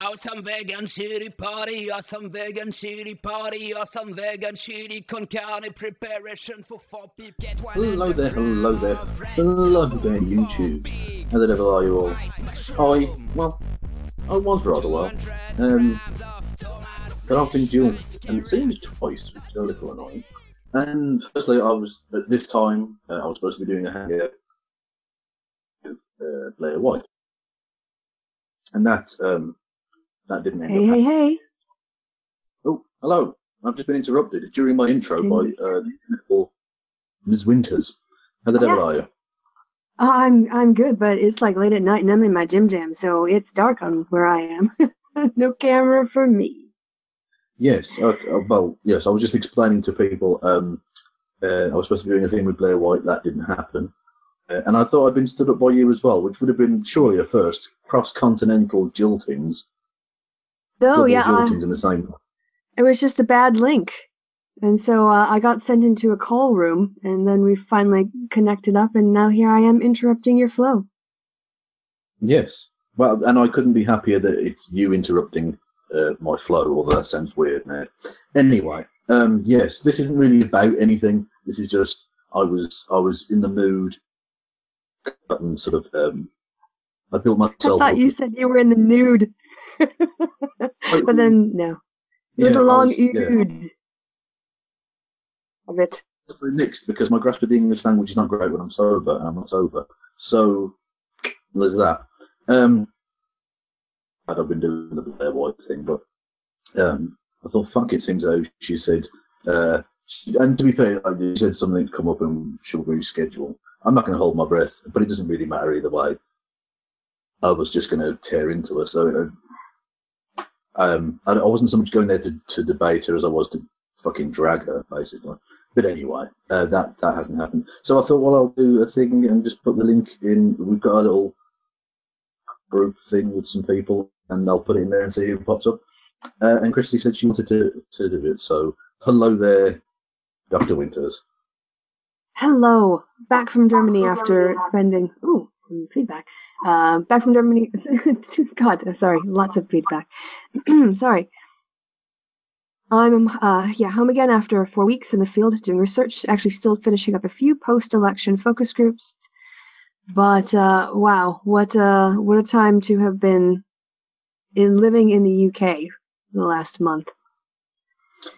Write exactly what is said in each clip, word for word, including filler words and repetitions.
Oh, some vegan shitty party, oh, some vegan shitty party, oh, some vegan shitty con carne preparation for four people. Get one. Hello there, hello there, hello there, YouTube. How the devil are you all? I, well, I was rather well. Um, but I've been doing and seeing it twice, which is a little annoying. And firstly, I was, at this time, uh, I was supposed to be doing a hangout with uh, Blair White. And that, um, That didn't end hey, up. Hey, hey, hey! Oh, hello! I've just been interrupted during my intro mm. by uh, the Miz Winters. How the oh, devil yeah. are you? Uh, I'm I'm good, but it's like late at night and I'm in my gym jam, so it's dark on where I am. No camera for me. Yes. Okay, well, yes. I was just explaining to people. Um, uh, I was supposed to be doing a thing with Blair White. That didn't happen. Uh, and I thought I'd been stood up by you as well, which would have been surely a first. Cross-continental jiltings. Oh, yeah, uh, in the same. It was just a bad link, and so uh, I got sent into a call room, and then we finally connected up, and now here I am interrupting your flow. Yes, well, and I couldn't be happier that it's you interrupting uh, my flow, although that sounds weird now. Anyway, um, yes, this isn't really about anything, this is just, I was I was in the mood, and sort of, um, I built myself... I thought you said you were in the nude. But then, no. There's yeah, a long was, ood yeah. of it. That's the next, because my grasp of the English language is not great when I'm sober, and I'm not sober. So, there's that. Um, I've been doing the Blair White thing, but um, I thought, fuck it, seems though she said, uh, she, and to be fair, like, she said something's come up and she'll reschedule. I'm not going to hold my breath, but it doesn't really matter either way. I was just going to tear into her, so... Uh, Um, I wasn't so much going there to, to debate her as I was to fucking drag her, basically. But anyway, uh, that, that hasn't happened. So I thought, well, I'll do a thing and just put the link in. We've got a little group thing with some people, and I'll put it in there and see who pops up. Uh, and Kristi said she wanted to, to do it, so hello there, Doctor Winters. Hello. Back from Germany after spending... Ooh. Feedback. Uh, back from Germany. God, sorry, lots of feedback. Sorry. I'm uh, yeah home again after four weeks in the field doing research. Actually, still finishing up a few post-election focus groups. But uh, wow, what uh, what a time to have been in living in the U K the last month.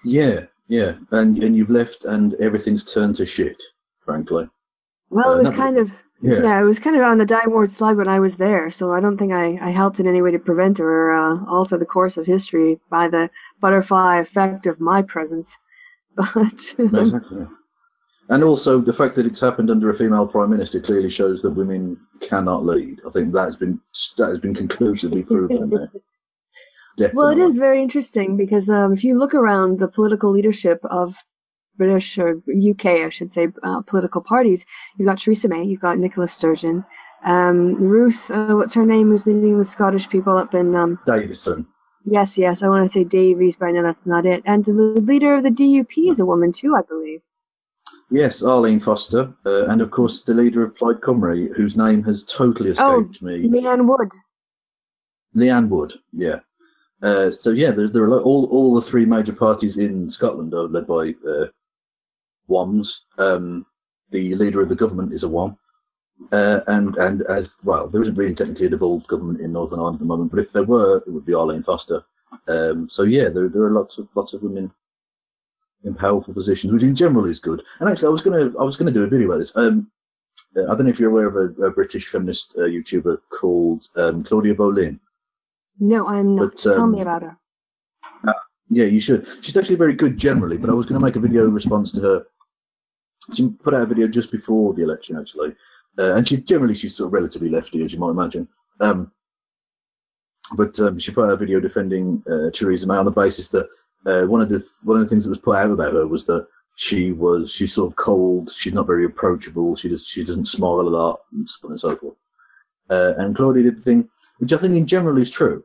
Yeah, yeah, and and you've left, and everything's turned to shit, frankly. Well, uh, it was kind of. Yeah. yeah, it was kind of on the downward slide when I was there, so I don't think I, I helped in any way to prevent or uh, alter the course of history by the butterfly effect of my presence. But exactly. And also, the fact that it's happened under a female prime minister clearly shows that women cannot lead. I think that has been that has been conclusively proven there. Definitely. Well, it is very interesting because um, if you look around the political leadership of British or U K, I should say, uh, political parties. You've got Theresa May, you've got Nicola Sturgeon, um, Ruth, uh, what's her name, who's leading the Scottish people up in... Um, Davidson. Yes, yes, I want to say Davies, but I know that's not it. And the leader of the D U P is a woman too, I believe. Yes, Arlene Foster, uh, and of course the leader of Plaid Cymru, whose name has totally escaped oh, me. Leanne Wood. Leanne Wood, yeah. Uh, so yeah, there, there are all all the three major parties in Scotland are led by... Uh, Woms. Um, the leader of the government is a Wom, uh, and and as well, there isn't really technically a devolved government in Northern Ireland at the moment. But if there were, it would be Arlene Foster. Um, so yeah, there there are lots of lots of women in powerful positions, which in general is good. And actually, I was gonna I was gonna do a video about this. Um, I don't know if you're aware of a, a British feminist uh, YouTuber called um, Claudia Boleyn. No, I'm not. But, um, Tell me about her. Uh, yeah, you should. She's actually very good generally, but I was going to make a video in response to her. She put out a video just before the election, actually, uh, and she generally she's sort of relatively lefty, as you might imagine. Um, but um, she put out a video defending uh, Theresa May on the basis that uh, one of the one of the things that was put out about her was that she was she's sort of cold, she's not very approachable, she just she doesn't smile a lot, and so on and so forth. Uh, and Claudia did the thing, which I think in general is true,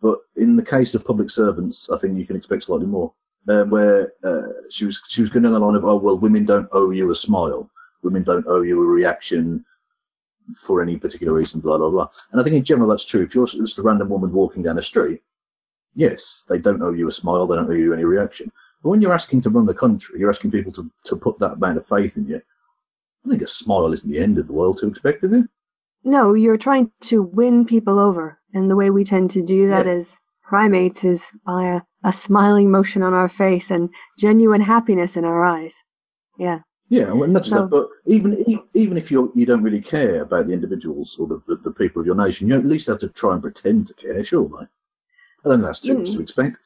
but in the case of public servants, I think you can expect slightly more. Uh, where uh, she was she was going down the line of, oh, well, women don't owe you a smile. Women don't owe you a reaction. for any particular reason, blah, blah, blah. And I think in general that's true. If you're just a random woman walking down the street, yes, they don't owe you a smile, they don't owe you any reaction. But when you're asking to run the country, you're asking people to, to put that amount of faith in you, I think a smile isn't the end of the world to expect, is it? No, you're trying to win people over. And the way we tend to do that as primates is by a, a smiling motion on our face and genuine happiness in our eyes. Yeah. Yeah, well, not just so, that, but even even if you you don't really care about the individuals or the, the, the people of your nation, you at least have to try and pretend to care, surely. I don't know, that's too much to expect.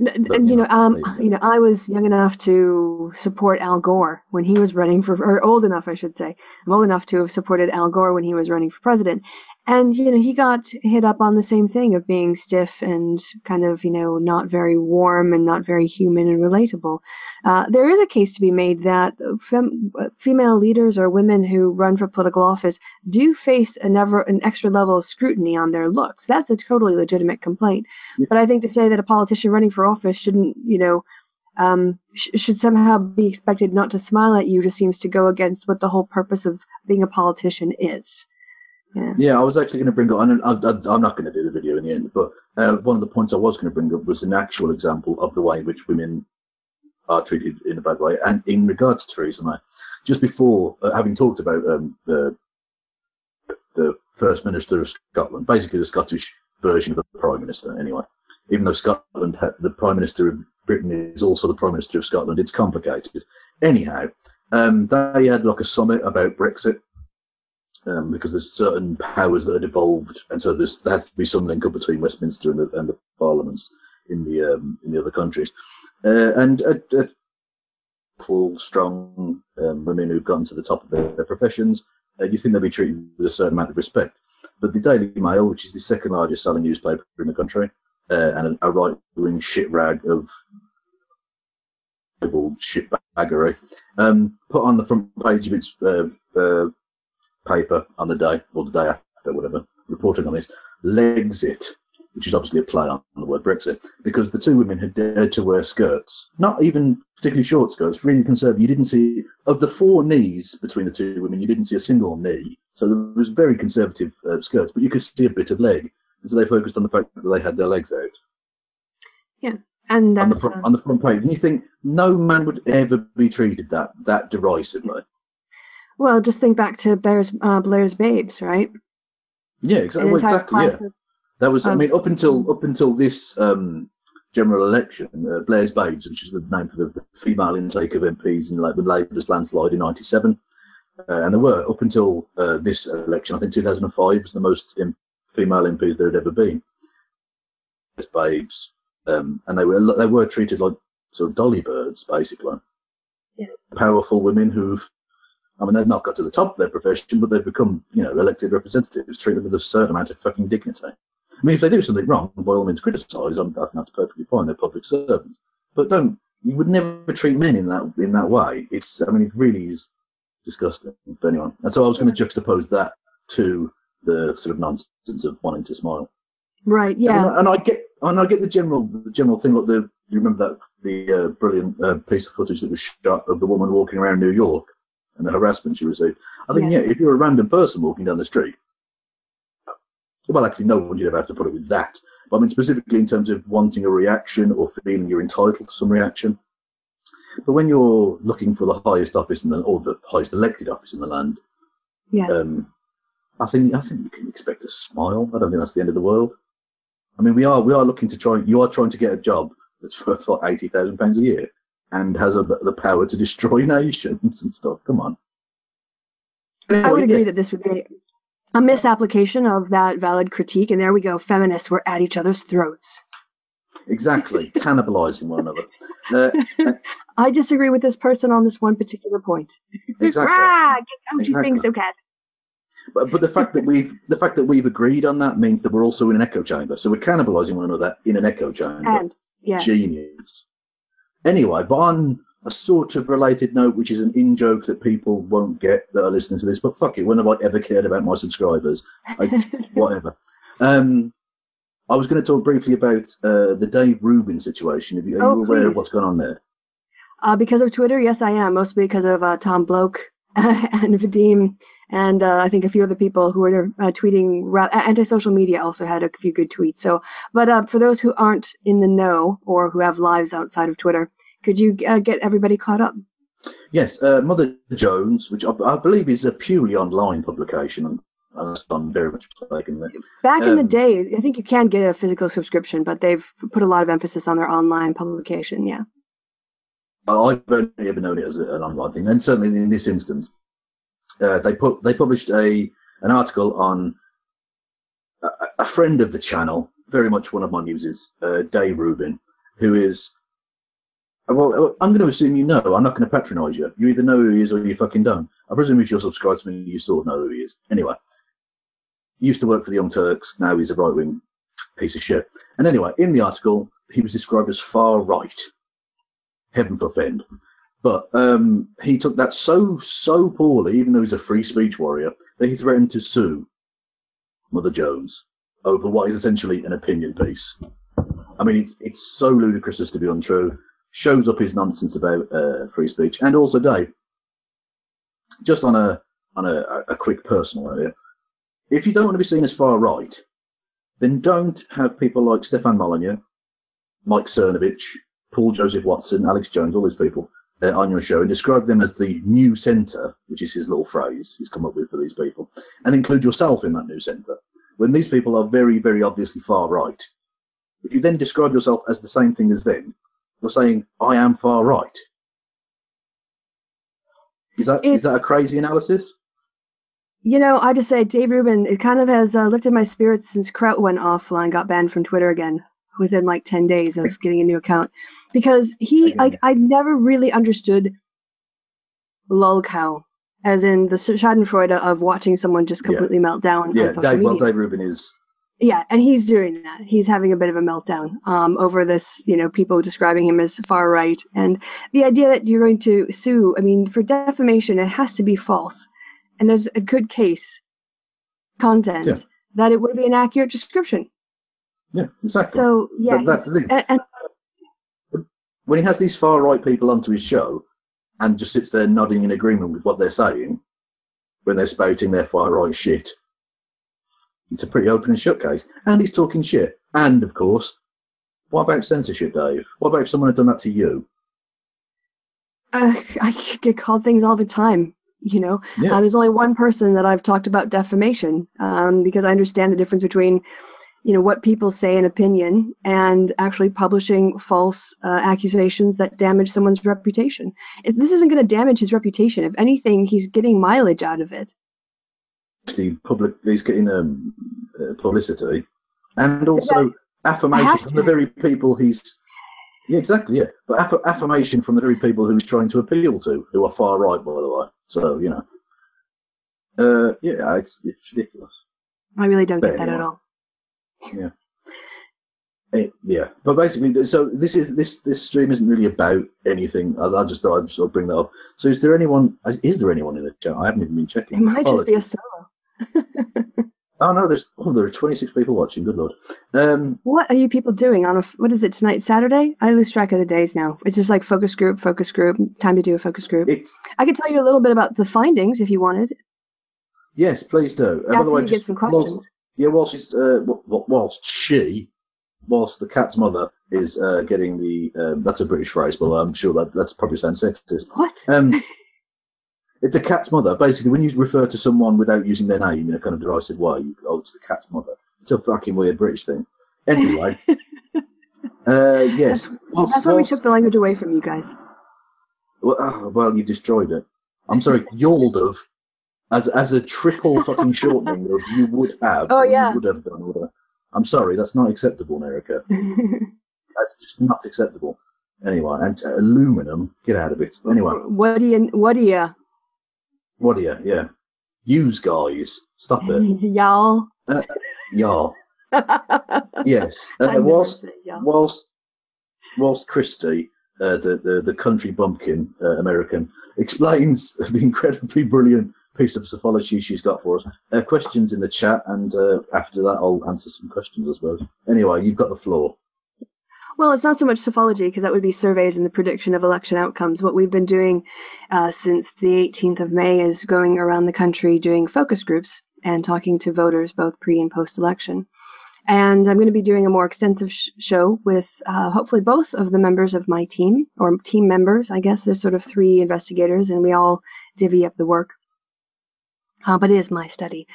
But, and you know, know um, you know, I was young enough to support Al Gore when he was running for, or old enough, I should say. I'm old enough to have supported Al Gore when he was running for president, and you know, he got hit up on the same thing of being stiff and kind of, you know, not very warm and not very human and relatable. Uh, there is a case to be made that fem- female leaders or women who run for political office do face a never, an extra level of scrutiny on their looks. That's a totally legitimate complaint. Yeah. But I think to say that a politician running for office shouldn't, you know, um, sh- should somehow be expected not to smile at you just seems to go against what the whole purpose of being a politician is. Yeah. yeah, I was actually going to bring up, I don't, I, I'm not going to do the video in the end, but uh, one of the points I was going to bring up was an actual example of the way in which women are treated in a bad way, and in regards to Theresa May. Just before, uh, having talked about um, the, the First Minister of Scotland, basically the Scottish version of the Prime Minister, anyway, even though Scotland, ha- the Prime Minister of Britain is also the Prime Minister of Scotland, it's complicated. Anyhow, um, they had like a summit about Brexit. Um, because there's certain powers that are devolved, and so there's, there has to be some link up between Westminster and the, and the parliaments in the um, in the other countries. Uh, and uh, uh, full, strong um, women who've gotten to the top of their, their professions, uh, you think they'll be treated with a certain amount of respect. But the Daily Mail, which is the second largest selling newspaper in the country, uh, and a, a right-wing shit rag of shitbaggery, um, put on the front page of its uh, uh, paper on the day, or the day after, whatever, reporting on this, Lexit, which is obviously a play on the word Brexit, because the two women had dared to wear skirts, not even particularly short skirts, really conservative. You didn't see, of the four knees between the two women, you didn't see a single knee, so there was very conservative uh, skirts, but you could see a bit of leg, and so they focused on the fact that they had their legs out. Yeah, and on the, front, uh, on the front page, and you think, no man would ever be treated that, that derisively. Well, just think back to Bear's, uh, Blair's Babes, right? Yeah, exactly. Well, exactly yeah. Of, that was, um, I mean, up until up until this um, general election, uh, Blair's Babes, which is the name for the female intake of M Ps in like the Labour's landslide in ninety-seven, uh, and there were up until uh, this election, I think two thousand five was the most M- female M Ps there had ever been. Blair's Babes, um, and they were they were treated like sort of dolly birds, basically. Yeah. Powerful women who've. I mean, they've not got to the top of their profession, but they've become, you know, elected representatives, treated with a certain amount of fucking dignity. I mean, if they do something wrong, by all means criticise. I think that's perfectly fine. They're public servants, but don't. You would never treat men in that in that way. It's. I mean, it really is disgusting. But anyway, and so I was going to juxtapose that to the sort of nonsense of wanting to smile. Right. Yeah. And, and I get. And I get the general the general thing. Like the. You remember that the uh, brilliant uh, piece of footage that was shot of the woman walking around New York. And the harassment she received. I think, yeah. yeah, if you're a random person walking down the street, well, actually, no one should ever have to put it with that. But I mean, specifically in terms of wanting a reaction or feeling you're entitled to some reaction. But when you're looking for the highest office in the or the highest elected office in the land, yeah, um, I think I think you can expect a smile. I don't think that's the end of the world. I mean, we are we are looking to try. You are trying to get a job that's worth like eighty thousand pounds a year. And has a, the power to destroy nations and stuff. Come on. I would agree that this would be a misapplication of that valid critique. And there we go. Feminists were at each other's throats. Exactly. Cannibalizing one another. Uh, I disagree with this person on this one particular point. Exactly. Rah, get out, exactly. You think so, Kat. But, but the fact that we've the fact that we've agreed on that means that we're also in an echo chamber. So we're cannibalizing one another in an echo chamber. And yeah. Genius. Anyway, but on a sort of related note, which is an in-joke that people won't get that are listening to this, but fuck it, when have I ever cared about my subscribers? I, whatever. Um, I was going to talk briefly about uh, the Dave Rubin situation. Are you, are oh, you aware please. of what's going on there? Uh, because of Twitter, yes, I am. Mostly because of uh, Tom Bloke and Vadim, and uh, I think a few other people who were uh, tweeting. Anti-social media also had a few good tweets. So, but uh, for those who aren't in the know or who have lives outside of Twitter, could you uh, get everybody caught up? Yes, uh, Mother Jones, which I, I believe is a purely online publication. Unless I'm very much mistaken there. Back um, in the day, I think you can get a physical subscription, but they've put a lot of emphasis on their online publication. Yeah. I've only ever known it as an online thing, and certainly in this instance, uh, they put they published a an article on a, a friend of the channel, very much one of my muses, uh, Dave Rubin, who is. Well, I'm going to assume you know. I'm not going to patronise you. You either know who he is or you fucking don't. I presume if you're subscribed to me, you sort of know who he is. Anyway, he used to work for the Young Turks. Now he's a right-wing piece of shit. And anyway, in the article, he was described as far right. Heaven forfend. But um, he took that so, so poorly, even though he's a free speech warrior, that he threatened to sue Mother Jones over what is essentially an opinion piece. I mean, it's, it's so ludicrous as to be untrue. Shows up his nonsense about uh, free speech. And also, Dave, just on a on a, a quick personal area, if you don't want to be seen as far right, then don't have people like Stefan Molyneux, Mike Cernovich, Paul Joseph Watson, Alex Jones, all these people uh, on your show, and describe them as the new centre, which is his little phrase he's come up with for these people, and include yourself in that new centre, when these people are very, very obviously far right. If you then describe yourself as the same thing as them, you're saying, I am far right. Is that, it, is that a crazy analysis? You know, I just say, Dave Rubin, it kind of has uh, lifted my spirits since Kraut went offline, got banned from Twitter again, within like ten days of getting a new account. Because he, I, I never really understood lolcow, as in the schadenfreude of watching someone just completely yeah. melt down yeah, on social Dave, media. Well, Dave Rubin is... Yeah, and he's doing that. He's having a bit of a meltdown um, over this, you know, people describing him as far right. And the idea that you're going to sue, I mean, for defamation, it has to be false. And there's a good case, content, yeah. that it would be an accurate description. Yeah, exactly. So, yeah. That, that's the thing. And, and when he has these far right people onto his show and just sits there nodding in agreement with what they're saying, when they're spouting their far right shit, it's a pretty open and shut case. And he's talking shit. And, of course, what about censorship, Dave? What about if someone had done that to you? Uh, I get called things all the time, you know. Yeah. Uh, there's only one person that I've talked about defamation, um, because I understand the difference between, you know, what people say in opinion and actually publishing false uh, accusations that damage someone's reputation. If this isn't going to damage his reputation. If anything, he's getting mileage out of it. The public, he's getting um, uh, publicity, and also affirmation from the very people he's. Yeah, exactly. Yeah, but aff affirmation from the very people who he's trying to appeal to, who are far right, by the way. So you know, uh, yeah, it's it's ridiculous. I really don't but get anyway. that at all. Yeah, it, yeah, but basically, so this is this this stream isn't really about anything. I, I just thought I'd sort of bring that up. So, is there anyone? Is there anyone in the chat? I haven't even been checking. It might just be a solo. Oh no, there's oh there are twenty-six people watching. Good lord. Um, what are you people doing on a what is it tonight? Saturday? I lose track of the days now. It's just like focus group, focus group. Time to do a focus group. It's, I could tell you a little bit about the findings if you wanted. Yes, please do. Uh, by the way, just, get some questions. Whilst, yeah, whilst uh, whilst she, whilst the cat's mother is uh, getting the um, that's a British phrase, but I'm sure that that's probably sounds sexist. What? Um, If the cat's mother, basically, when you refer to someone without using their name in a kind of derisive way, you, oh, it's the cat's mother. It's a fucking weird British thing. Anyway, uh, yes. That's, whilst, that's why whilst, we took the language away from you guys. Well, oh, well, you destroyed it. I'm sorry, y'all have, as as a triple fucking shortening of you would have. Oh yeah. You would have done. Whatever. I'm sorry, that's not acceptable, Erica. That's just not acceptable. Anyway, and uh, aluminum, get out of it. Anyway. What do you? What do you? What are you? Yeah. Yous guys. Stop it. Y'all. Uh, y'all. Yes. Uh, whilst, whilst, whilst Kristi, uh, the, the, the country bumpkin uh, American, explains the incredibly brilliant piece of sophology she's got for us, uh, questions in the chat, and uh, after that I'll answer some questions, I suppose. Anyway, you've got the floor. Well, it's not so much sophology, because that would be surveys and the prediction of election outcomes. What we've been doing uh, since the eighteenth of May is going around the country doing focus groups and talking to voters both pre and post-election. And I'm going to be doing a more extensive sh show with uh, hopefully both of the members of my team, or team members, I guess. There's sort of three investigators, and we all divvy up the work. Uh, but it is my study,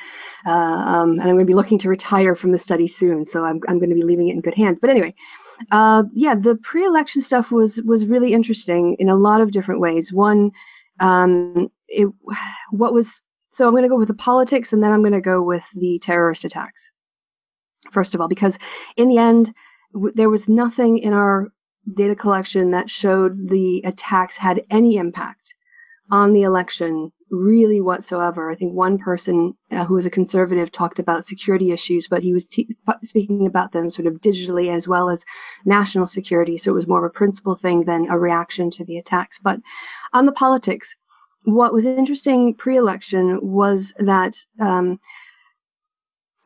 uh, um, and I'm going to be looking to retire from the study soon, so I'm, I'm going to be leaving it in good hands. But anyway, uh, yeah, the pre-election stuff was was really interesting in a lot of different ways. One, um, it what was so I'm going to go with the politics, and then I'm going to go with the terrorist attacks. First of all, because in the end, w there was nothing in our data collection that showed the attacks had any impact on the election, really whatsoever. I think one person uh, who was a conservative talked about security issues, but he was t speaking about them sort of digitally as well as national security. So it was more of a principle thing than a reaction to the attacks. But on the politics, what was interesting pre-election was that um,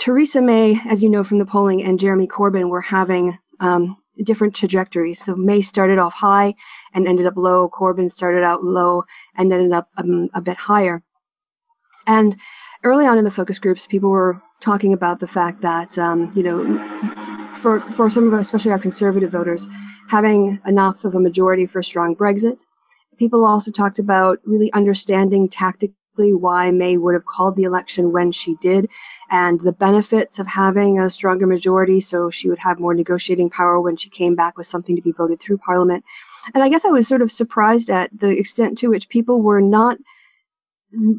Theresa May, as you know from the polling, and Jeremy Corbyn were having um, different trajectories. So May started off high and ended up low. Corbyn started out low and ended up um, a bit higher. And early on in the focus groups, people were talking about the fact that, um, you know, for, for some of us, especially our conservative voters, having enough of a majority for a strong Brexit. People also talked about really understanding tactics, why May would have called the election when she did, and the benefits of having a stronger majority, so she would have more negotiating power when she came back with something to be voted through Parliament. And I guess I was sort of surprised at the extent to which people were not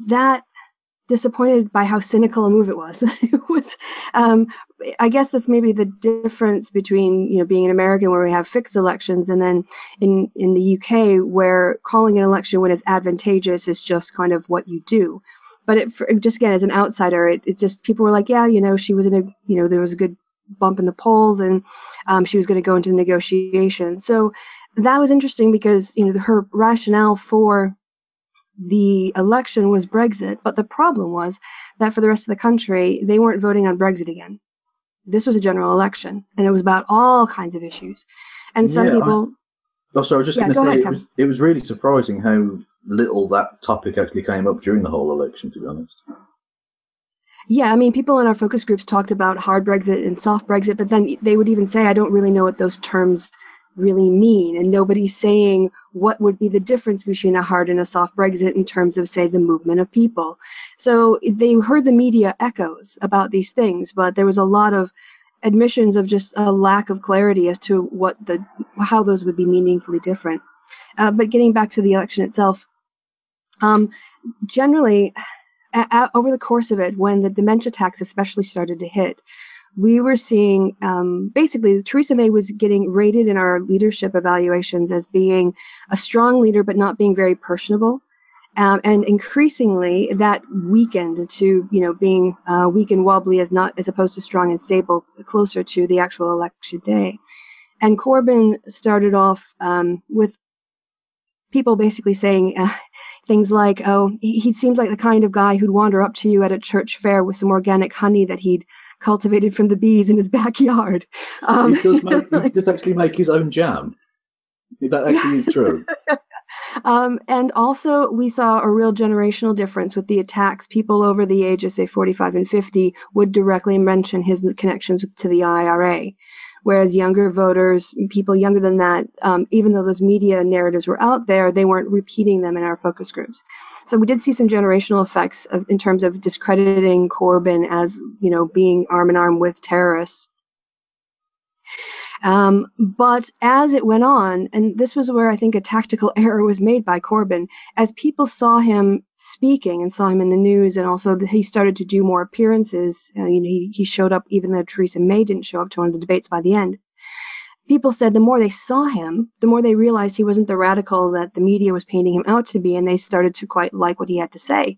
that disappointed by how cynical a move it was. It was um, I guess that's maybe the difference between, you know, being an American where we have fixed elections, and then in, in the U K where calling an election when it's advantageous is just kind of what you do. But it, for, just again, as an outsider, it, it just people were like, yeah, you know, she was in a, you know, there was a good bump in the polls, and um, she was going to go into the negotiation. So that was interesting because, you know, her rationale for the election was Brexit, but the problem was that for the rest of the country, they weren't voting on Brexit again. This was a general election, and it was about all kinds of issues. And some yeah, people... I, oh, sorry, I was just yeah, going to say, ahead, it, was, it was really surprising how little that topic actually came up during the whole election, to be honest. Yeah, I mean, people in our focus groups talked about hard Brexit and soft Brexit, but then they would even say, I don't really know what those terms really mean, and nobody's saying what would be the difference between a hard and a soft Brexit in terms of, say, the movement of people. So they heard the media echoes about these things, but there was a lot of admissions of just a lack of clarity as to what the how those would be meaningfully different. Uh, but getting back to the election itself, um, generally, a over the course of it, when the dementia tax especially started to hit, we were seeing, um, basically, Theresa May was getting rated in our leadership evaluations as being a strong leader but not being very personable. Um, and increasingly, that weakened to, you know, being uh, weak and wobbly as, not, as opposed to strong and stable closer to the actual election day. And Corbyn started off um, with people basically saying uh, things like, oh, he, he seems like the kind of guy who'd wander up to you at a church fair with some organic honey that he'd cultivated from the bees in his backyard. Um, he, does make, he does actually make his own jam. That actually is true. um, and also, we saw a real generational difference with the attacks. People over the age of, say, forty-five and fifty would directly mention his connections to the I R A, whereas younger voters, people younger than that, um, even though those media narratives were out there, they weren't repeating them in our focus groups. So we did see some generational effects of, in terms of discrediting Corbyn as, you know, being arm in arm with terrorists. Um, but as it went on, and this was where I think a tactical error was made by Corbyn, as people saw him speaking and saw him in the news, and also that he started to do more appearances, uh, you know, he, he showed up even though Theresa May didn't show up to one of the debates by the end. People said the more they saw him, the more they realized he wasn't the radical that the media was painting him out to be, and they started to quite like what he had to say.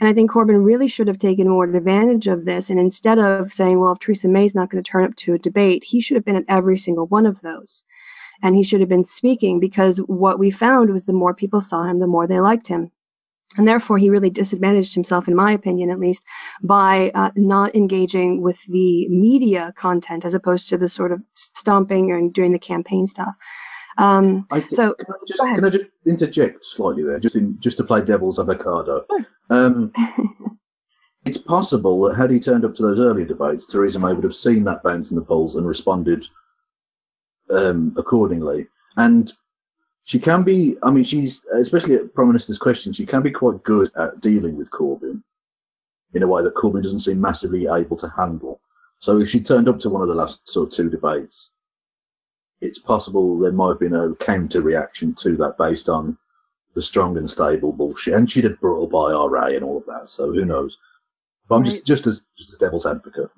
And I think Corbyn really should have taken more advantage of this, and instead of saying, well, if Theresa May's not going to turn up to a debate, he should have been at every single one of those. And he should have been speaking, because what we found was the more people saw him, the more they liked him. And therefore, he really disadvantaged himself, in my opinion, at least, by uh, not engaging with the media content as opposed to the sort of stomping and doing the campaign stuff. Um, I th- so, can I, just, can I just interject slightly there, just in, just to play devil's avocado? Sure. Um, it's possible that had he turned up to those earlier debates, Theresa May would have seen that bounce in the polls and responded um, accordingly. And she can be, I mean, she's, especially at Prime Minister's question, she can be quite good at dealing with Corbyn in a way that Corbyn doesn't seem massively able to handle. So if she turned up to one of the last sort of two debates, it's possible there might have been a counter-reaction to that based on the strong and stable bullshit. And she'd have brought up I R A and all of that, so who knows. But I'm just, just as just a devil's advocate.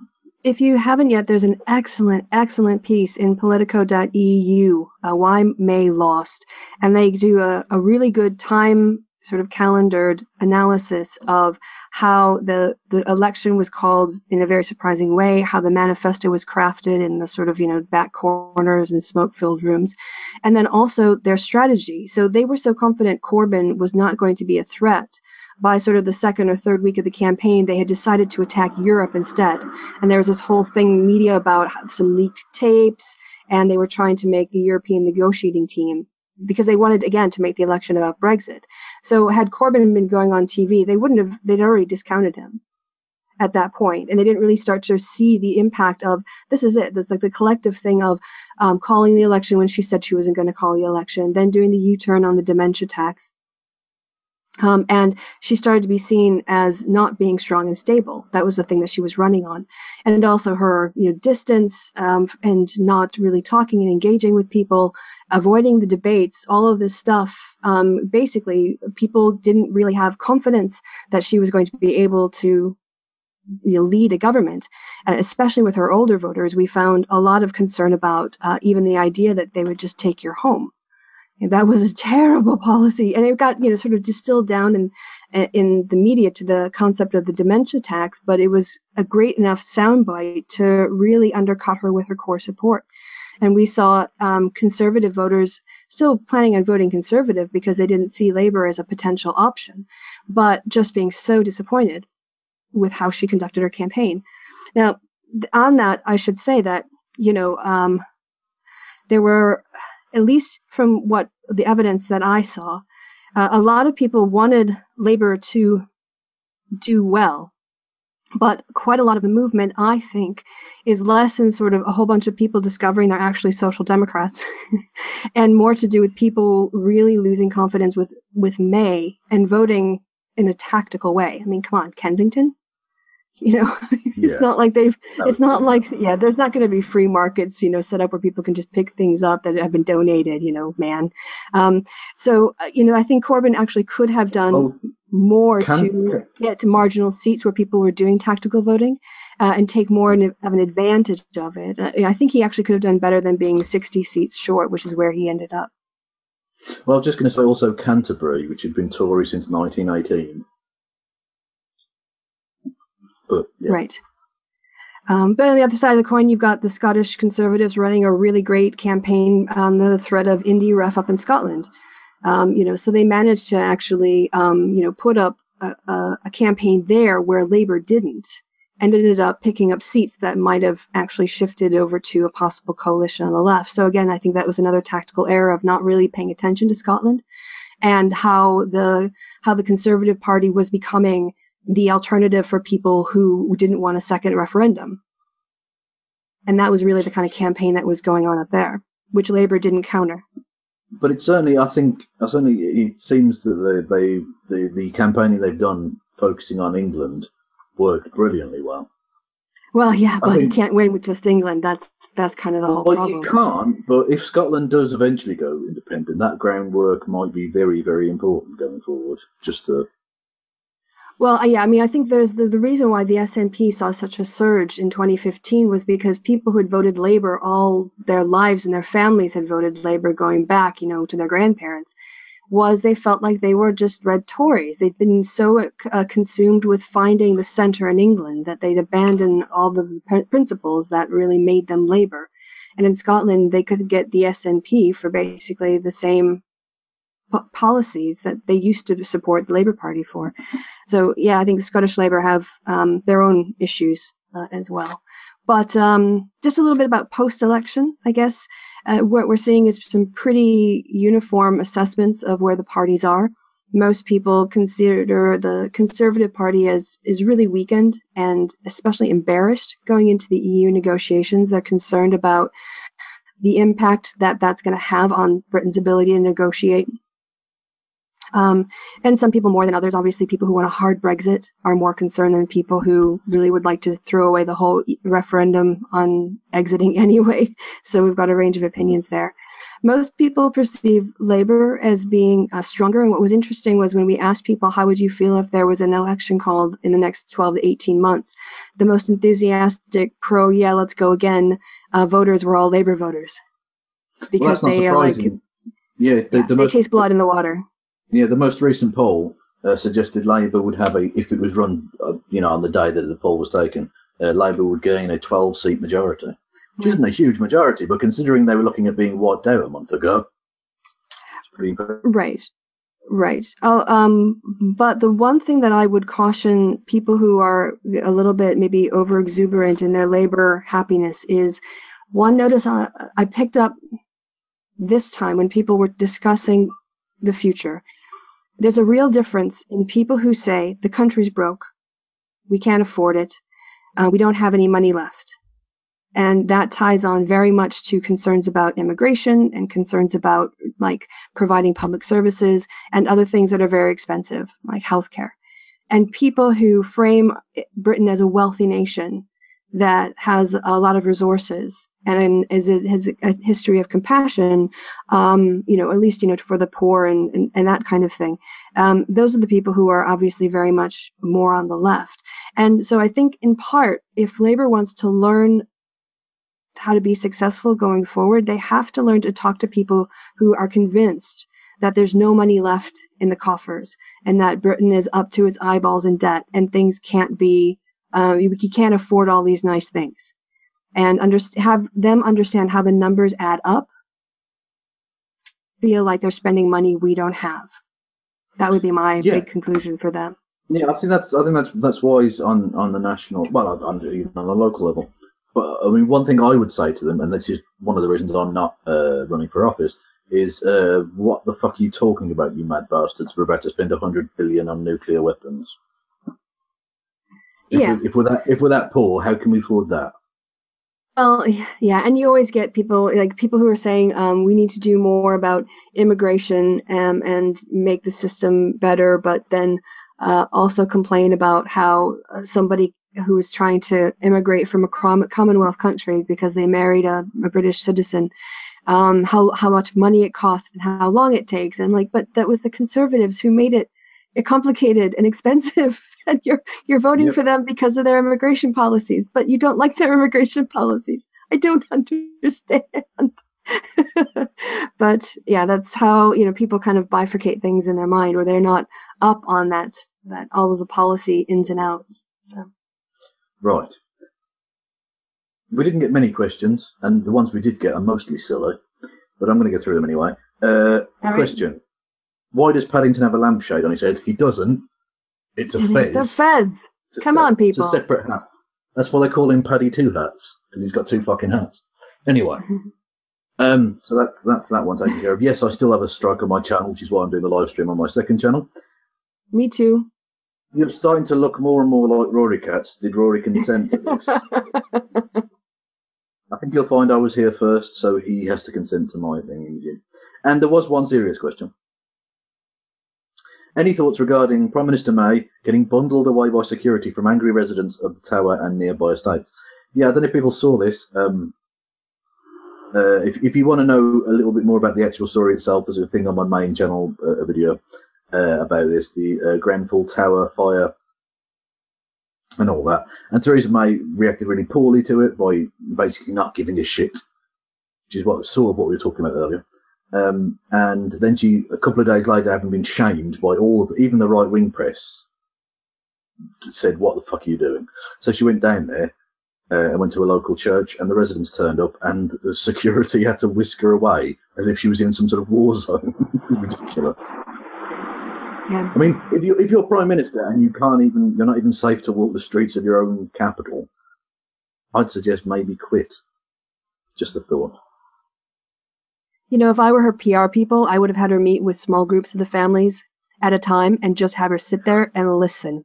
If you haven't yet, there's an excellent, excellent piece in Politico dot E U, uh, Why May Lost. And they do a, a really good time sort of calendared analysis of how the, the election was called in a very surprising way, how the manifesto was crafted in the sort of, you know, back corners and smoke-filled rooms, and then also their strategy. So they were so confident Corbyn was not going to be a threat. By sort of the second or third week of the campaign, they had decided to attack Europe instead. And there was this whole thing in the media about some leaked tapes, and they were trying to make the European negotiating team, because they wanted, again, to make the election about Brexit. So had Corbyn been going on T V, they wouldn't have, they'd already discounted him at that point. And they didn't really start to see the impact of, this is it, that's like the collective thing of um, calling the election when she said she wasn't going to call the election, then doing the U-turn on the dementia tax. Um, and she started to be seen as not being strong and stable. That was the thing that she was running on. And also her, you know, distance um, and not really talking and engaging with people, avoiding the debates, all of this stuff. Um, basically, people didn't really have confidence that she was going to be able to, you know, lead a government, uh, especially with her older voters. We found a lot of concern about uh, even the idea that they would just take your home. That was a terrible policy, and it got, you know, sort of distilled down in in the media to the concept of the dementia tax, but it was a great enough soundbite to really undercut her with her core support. And we saw um, Conservative voters still planning on voting Conservative because they didn't see Labour as a potential option, but just being so disappointed with how she conducted her campaign. Now, on that, I should say that, you know, um, there were... at least from what the evidence that I saw, uh, a lot of people wanted Labour to do well. But quite a lot of the movement, I think, is less in sort of a whole bunch of people discovering they're actually social democrats and more to do with people really losing confidence with, with May and voting in a tactical way. I mean, come on, Kensington? You know, it's yeah. not like they've, it's not like, yeah, there's not going to be free markets, you know, set up where people can just pick things up that have been donated, you know, man. Um, so, uh, you know, I think Corbyn actually could have done well, more can, to can. get to marginal seats where people were doing tactical voting uh, and take more of an advantage of it. Uh, I think he actually could have done better than being sixty seats short, which is where he ended up. Well, I was just going to say also Canterbury, which had been Tory since nineteen eighteen. But, yeah. Right. Um, but on the other side of the coin, you've got the Scottish Conservatives running a really great campaign on the threat of Indy Ref up in Scotland. Um, you know, so they managed to actually, um, you know, put up a, a, a campaign there where Labour didn't, and ended up picking up seats that might have actually shifted over to a possible coalition on the left. So again, I think that was another tactical error of not really paying attention to Scotland and how the how the Conservative Party was becoming the alternative for people who didn't want a second referendum. And that was really the kind of campaign that was going on up there, which Labour didn't counter. But it certainly, I think, certainly it seems that they, they the, the campaigning they've done focusing on England worked brilliantly well. Well, yeah, but I mean, you can't win with just England. That's that's kind of the whole well, problem. Well, you can't, but if Scotland does eventually go independent, that groundwork might be very, very important going forward, just to... Well, yeah, I mean, I think there's the, the reason why the S N P saw such a surge in twenty fifteen was because people who had voted Labour all their lives and their families had voted Labour going back, you know, to their grandparents, was they felt like they were just red Tories. They'd been so uh, consumed with finding the centre in England that they'd abandoned all the principles that really made them Labour. And in Scotland, they could get the S N P for basically the same po policies that they used to support the Labour Party for. So, yeah, I think the Scottish Labour have um, their own issues uh, as well. But um, just a little bit about post-election, I guess. Uh, what we're seeing is some pretty uniform assessments of where the parties are. Most people consider the Conservative Party as is really weakened and especially embarrassed going into the E U negotiations. They're concerned about the impact that that's going to have on Britain's ability to negotiate. Um, and some people more than others, obviously people who want a hard Brexit are more concerned than people who really would like to throw away the whole referendum on exiting anyway. So we've got a range of opinions there. Most people perceive Labour as being uh, stronger. And what was interesting was when we asked people, how would you feel if there was an election called in the next twelve to eighteen months? The most enthusiastic pro, yeah, let's go again, uh, voters were all Labour voters. Because well, they are like, yeah, the, yeah, the most, they taste blood in the water. Yeah, the most recent poll uh, suggested Labour would have a, if it was run, uh, you know, on the day that the poll was taken, uh, Labour would gain a twelve seat majority. Which isn't a huge majority, but considering they were looking at being wiped out a month ago, it's pretty impressive. Right, right. Oh, um, but the one thing that I would caution people who are a little bit maybe over-exuberant in their Labour happiness is, one notice I, I picked up this time when people were discussing the future, there's a real difference in people who say, the country's broke, we can't afford it, uh, we don't have any money left. And that ties on very much to concerns about immigration and concerns about like providing public services and other things that are very expensive, like healthcare. And people who frame Britain as a wealthy nation that has a lot of resources and is it has a history of compassion, um, you know, at least you know for the poor and and, and that kind of thing. Um, those are the people who are obviously very much more on the left. And so I think in part, if Labour wants to learn how to be successful going forward, they have to learn to talk to people who are convinced that there's no money left in the coffers and that Britain is up to its eyeballs in debt and things can't be, uh, we can't afford all these nice things. And under, have them understand how the numbers add up, feel like they're spending money we don't have. That would be my yeah. big conclusion for them. Yeah, I think that's, I think that's, that's wise on, on the national, well, on, even on the local level. But, I mean, one thing I would say to them, and this is one of the reasons I'm not uh, running for office, is uh, what the fuck are you talking about, you mad bastards? We're about to spend one hundred billion dollars on nuclear weapons. If, yeah. we, if, we're that, if we're that poor, how can we afford that? Well, yeah, and you always get people, like people who are saying um, we need to do more about immigration um, and make the system better, but then uh, also complain about how somebody who was trying to immigrate from a Commonwealth country because they married a, a British citizen, um, how, how much money it costs and how long it takes. And like, but that was the Conservatives who made it complicated and expensive. And you're, you're voting yep. for them because of their immigration policies, but you don't like their immigration policies. I don't understand. But yeah, that's how, you know, people kind of bifurcate things in their mind where they're not up on that, that all of the policy ins and outs. So. Right. We didn't get many questions, and the ones we did get are mostly silly, but I'm going to go through them anyway. Uh, question. Right. Why does Paddington have a lampshade on his head? He doesn't. It's a fez. It's a fez. It's a Come fez. on, people. It's a separate hat. That's why they call him Paddy Two Hats, because he's got two fucking hats. Anyway. um, so that's, that's that one taken care of. Yes, I still have a strike on my channel, which is why I'm doing a live stream on my second channel. Me too. You're starting to look more and more like Rory Katz. Did Rory consent to this? I think you'll find I was here first, so he has to consent to my thing. And there was one serious question. Any thoughts regarding Prime Minister May getting bundled away by security from angry residents of the Tower and nearby estates? Yeah, I don't know if people saw this. Um, uh, if, if you want to know a little bit more about the actual story itself, there's a thing on my main channel, uh, a video. Uh, about this, the uh, Grenfell Tower fire and all that. And Theresa May reacted really poorly to it by basically not giving a shit, which is what, sort of what we were talking about earlier. Um, and then she, a couple of days later, having been shamed by all of the, even the right-wing press, said, what the fuck are you doing? So she went down there uh, and went to a local church, and the residents turned up, and the security had to whisk her away as if she was in some sort of war zone. Ridiculous. Yeah. I mean, if you if you're prime minister and you can't even you're not even safe to walk the streets of your own capital, I'd suggest maybe quit. Just a thought. You know, if I were her P R people, I would have had her meet with small groups of the families at a time and just have her sit there and listen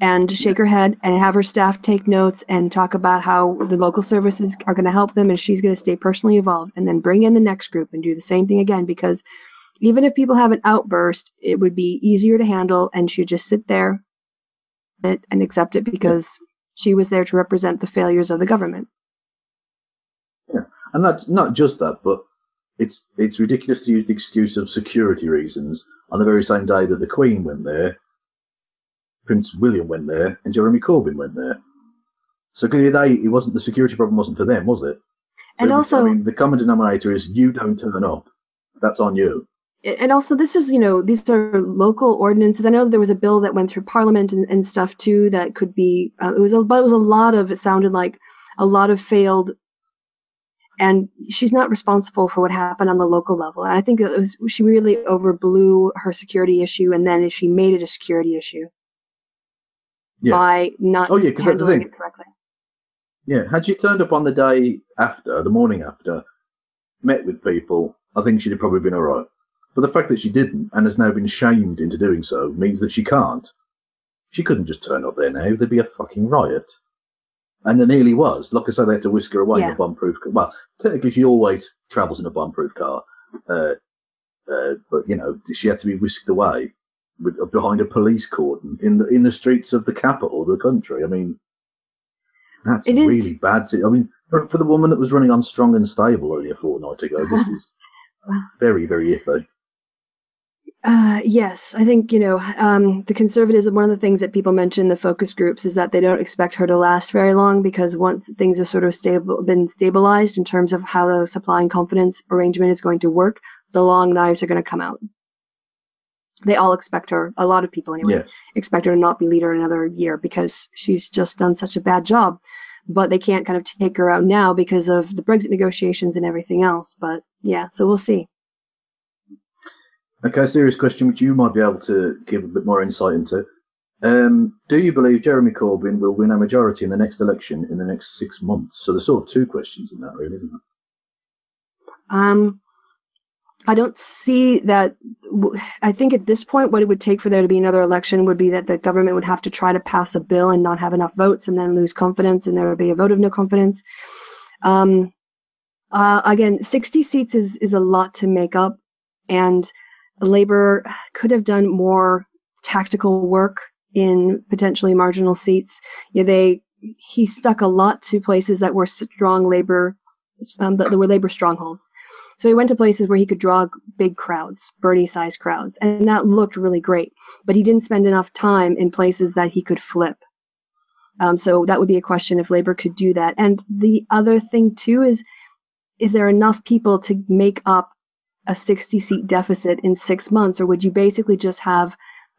and shake her head and have her staff take notes and talk about how the local services are going to help them and she's going to stay personally involved, and then bring in the next group and do the same thing again, because even if people have an outburst, it would be easier to handle, and she'd just sit there and accept it because yeah. she was there to represent the failures of the government. Yeah, and not, not just that, but it's it's ridiculous to use the excuse of security reasons on the very same day that the Queen went there, Prince William went there, and Jeremy Corbyn went there. So clearly they, it wasn't, the security problem wasn't for them, was it? So and it was, also... I mean, the common denominator is you don't turn up. That's on you. And also, this is, you know, these are local ordinances. I know there was a bill that went through Parliament and, and stuff, too, that could be, uh, it was a, but it was a lot of, it sounded like a lot of failed, and she's not responsible for what happened on the local level. And I think it was, she really overblew her security issue, and then she made it a security issue yeah. by not oh, yeah, handling it correctly. Yeah, had she turned up on the day after, the morning after, met with people, I think she'd have probably been all right. But the fact that she didn't, and has now been shamed into doing so, means that she can't. She couldn't just turn up there now. There'd be a fucking riot. And there nearly was. Like I said, they had to whisk her away yeah. in a bomb-proof car. Well, technically she always travels in a bomb-proof car. Uh, uh, but, you know, she had to be whisked away with, uh, behind a police cordon in the in the streets of the capital of the country. I mean, that's it really is... bad. I mean, for, for the woman that was running on Strong and Stable only a fortnight ago, this is very, very iffy. Uh, yes, I think, you know, um, the Conservatives, one of the things that people mention in the focus groups is that they don't expect her to last very long, because once things have sort of stable, been stabilized in terms of how the supply and confidence arrangement is going to work, the long knives are going to come out. They all expect her, a lot of people anyway, yes. expect her to not be leader another year because she's just done such a bad job. But they can't kind of take her out now because of the Brexit negotiations and everything else. But yeah, so we'll see. Okay, serious question, which you might be able to give a bit more insight into. Um, do you believe Jeremy Corbyn will win a majority in the next election in the next six months? So there's sort of two questions in that, really, isn't there? Um, I don't see that. I think at this point, what it would take for there to be another election would be that the government would have to try to pass a bill and not have enough votes, and then lose confidence, and there would be a vote of no confidence. Um, uh, again, sixty seats is is a lot to make up, and Labour could have done more tactical work in potentially marginal seats. You know, they he stuck a lot to places that were strong Labour, um, that were Labour strongholds. So he went to places where he could draw big crowds, Bernie-sized crowds, and that looked really great. But he didn't spend enough time in places that he could flip. Um, so that would be a question if Labour could do that. And the other thing too is, is there enough people to make up a sixty-seat deficit in six months, or would you basically just have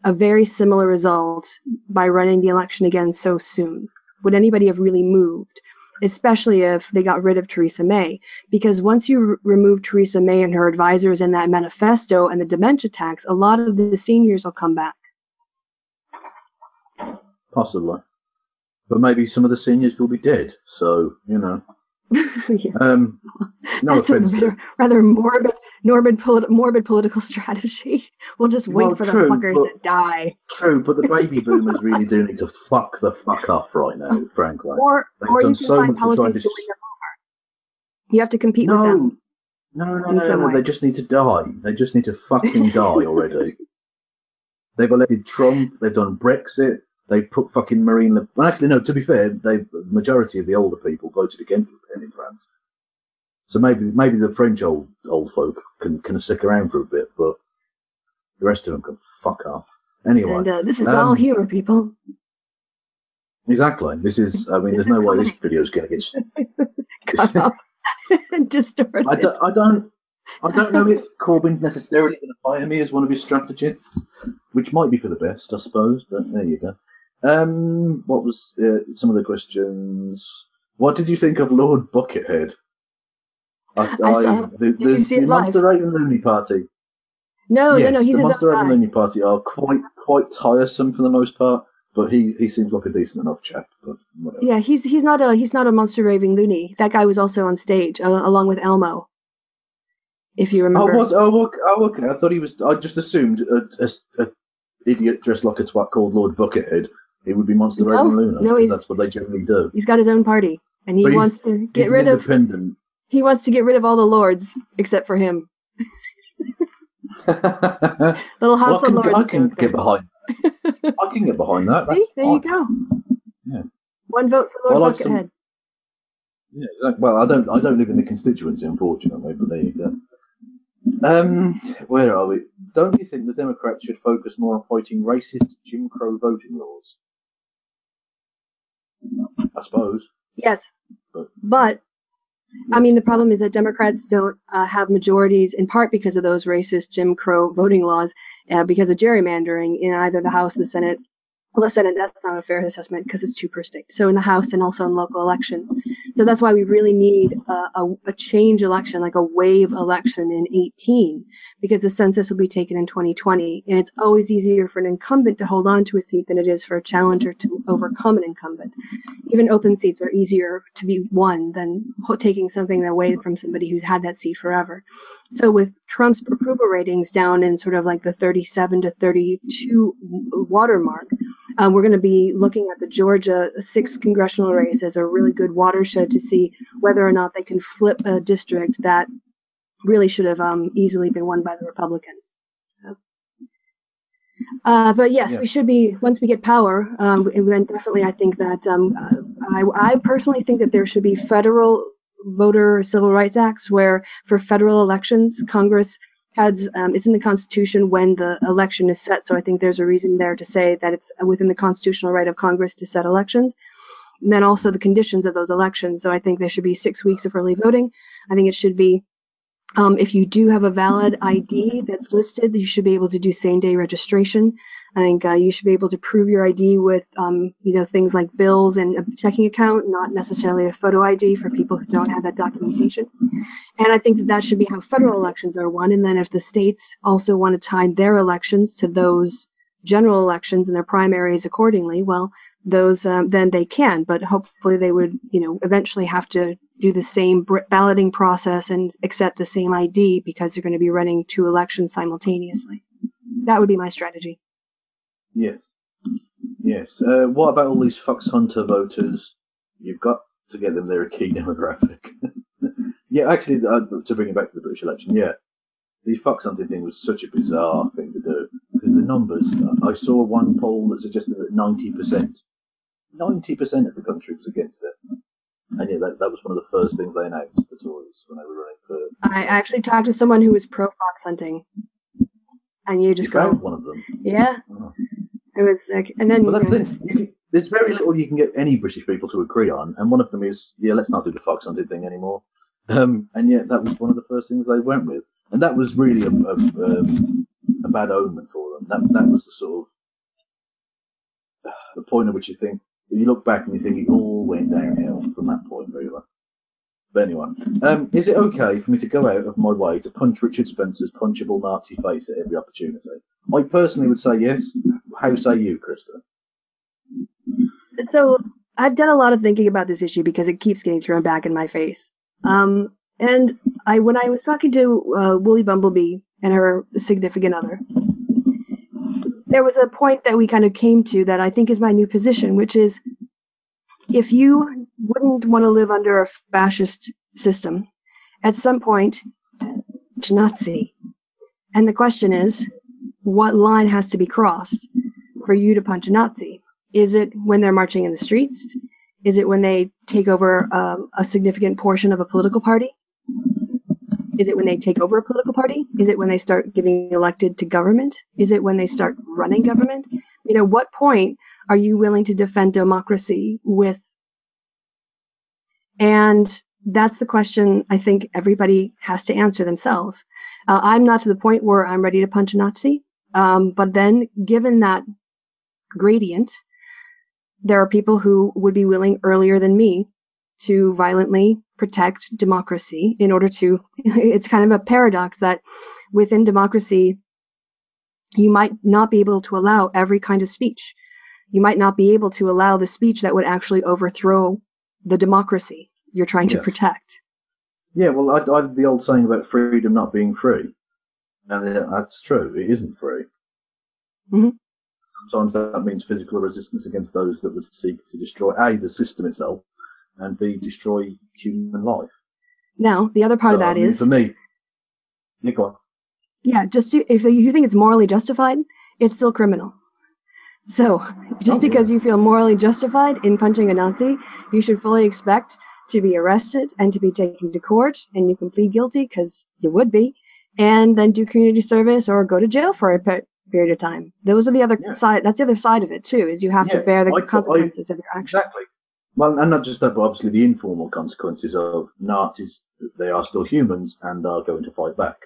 a very similar result by running the election again so soon? Would anybody have really moved, especially if they got rid of Theresa May? Because once you r- remove Theresa May and her advisors and that manifesto and the dementia tax, a lot of the seniors will come back. Possibly. But maybe some of the seniors will be dead, so, you know. yeah. um, no That's offense. Rather, rather morbid... Morbid, polit- morbid political strategy. We'll just wait well, for true, the fuckers but, to die. True, but the baby boomers really do need to fuck the fuck off right now, frankly. Or, or you can so find politics to win them over. You have to compete no, with them. No, no, no, no, no. They just need to die. They just need to fucking die already. They've elected Trump. They've done Brexit. They put fucking Marine Le Pen. Well, actually, no, to be fair, they, the majority of the older people voted against Le Pen in France. So maybe maybe the French old old folk can, can stick around for a bit, but the rest of them can fuck off. Anyway. And uh, this is um, all humor, people. Exactly. This is, I mean, there's no way this video is going to get cut off and distorted. I don't, I, don't, I don't know if Corbyn's necessarily going to fire me as one of his strategists, which might be for the best, I suppose, but there you go. Um, what was uh, some of the questions? What did you think of Lord Buckethead? I, I, I, the the, the Monster Right and Looney Party. No, yes, no, no. He's the Monster Right and Looney Party are quite quite tiresome for the most part, but he, he seems like a decent enough chap. But whatever. Yeah, he's he's not a he's not a monster raving loony. That guy was also on stage uh, along with Elmo. If you remember. Oh, was oh okay, oh okay. I thought he was. I just assumed a, a, a idiot dressed like a twat called Lord Buckethead. It would be Monster no, Raven Luna, no, because that's what they generally do. He's got his own party, and he wants to get rid of. He wants to get rid of all the lords except for him. Little House well, of Lords. I can get behind. I can get behind that. See, that's there fine. You go. Yeah. One vote for Lord well, Buckethead. Some, yeah. Well, I don't. I don't live in the constituency, unfortunately, but there you go. Um, where are we? Don't you think the Democrats should focus more on fighting racist Jim Crow voting laws? I suppose. Yes, but, but yeah. I mean the problem is that Democrats don't uh, have majorities in part because of those racist Jim Crow voting laws, uh, because of gerrymandering in either the House, the Senate. Well, the Senate, that's not a fair assessment because it's two per state. So in the House and also in local elections. So that's why we really need a, a, a change election, like a wave election in eighteen, because the census will be taken in twenty twenty. And it's always easier for an incumbent to hold on to a seat than it is for a challenger to overcome an incumbent. Even open seats are easier to be won than taking something away from somebody who's had that seat forever. So with Trump's approval ratings down in sort of like the thirty-seven to thirty-two watermark, um, we're going to be looking at the Georgia sixth congressional race as a really good watershed to see whether or not they can flip a district that really should have um, easily been won by the Republicans. So, uh, but yes, yeah. we should be, once we get power, um, then definitely I think that, um, I, I personally think that there should be federal voter civil rights acts where for federal elections, Congress has, um, it's in the Constitution when the election is set. So I think there's a reason there to say that it's within the constitutional right of Congress to set elections. And then also the conditions of those elections. So I think there should be six weeks of early voting. I think it should be, um, if you do have a valid I D that's listed, you should be able to do same-day registration. I think uh, you should be able to prove your I D with, um, you know, things like bills and a checking account, not necessarily a photo I D for people who don't have that documentation. And I think that that should be how federal elections are won. And then if the states also want to tie their elections to those general elections and their primaries accordingly, well, those um, then they can. But hopefully they would, you know, eventually have to do the same balloting process and accept the same I D because they're going to be running two elections simultaneously. That would be my strategy. Yes. Yes. Uh, what about all these Fox Hunter voters? You've got to get them. They're a key demographic. Yeah, actually, uh, to bring it back to the British election, yeah. The fox hunting thing was such a bizarre thing to do. Because the numbers, I saw one poll that suggested that ninety percent, ninety percent of the country was against it. And yeah, that, that was one of the first things they announced, the Tories, when they were running for... I actually talked to someone who was pro-fox hunting. And you just you go... found one of them. Yeah. Oh. It was like, and then. But you that's the thing. There's very little you can get any British people to agree on, and one of them is, yeah, let's not do the fox hunting thing anymore. Um, and yet, that was one of the first things they went with, and that was really a, a, um, a bad omen for them. That that was the sort of uh, the point at which you think, if you look back and you think it all went downhill from that point, really. But anyway, um, is it okay for me to go out of my way to punch Richard Spencer's punchable Nazi face at every opportunity? I personally would say yes. How say you, Krista? So, I've done a lot of thinking about this issue because it keeps getting thrown back in my face. Um, and I, when I was talking to uh, Wooly Bumblebee and her significant other, there was a point that we kind of came to that I think is my new position, which is, if you wouldn't want to live under a fascist system, at some point, to Nazi. And the question is, what line has to be crossed for you to punch a Nazi? Is it when they're marching in the streets? Is it when they take over um, a significant portion of a political party? Is it when they take over a political party? Is it when they start getting elected to government? Is it when they start running government? You know, what point are you willing to defend democracy with? And that's the question I think everybody has to answer themselves. Uh, I'm not to the point where I'm ready to punch a Nazi. Um, but then given that gradient, There are people who would be willing earlier than me to violently protect democracy in order to, it's kind of a paradox that within democracy, you might not be able to allow every kind of speech. You might not be able to allow the speech that would actually overthrow the democracy you're trying yes. to protect. Yeah, well, I, I, the old saying about freedom not being free, and that's true. It isn't free. Mm-hmm. Sometimes that means physical resistance against those that would seek to destroy, A, the system itself, and B, destroy human life. Now, the other part so, of that I mean, is... For me... Nicola. Yeah, just to, if you think it's morally justified, it's still criminal. So, just oh, because yeah. you feel morally justified in punching a Nazi, you should fully expect to be arrested and to be taken to court, and you can plead guilty, because you would be, and then do community service or go to jail for a pe- period of time. Those are the other yeah. side. That's the other side of it too, is you have yeah, to bear the I, consequences I, of your actions. Exactly. Well, and not just that, but obviously the informal consequences of Nazis. They are still humans and are going to fight back.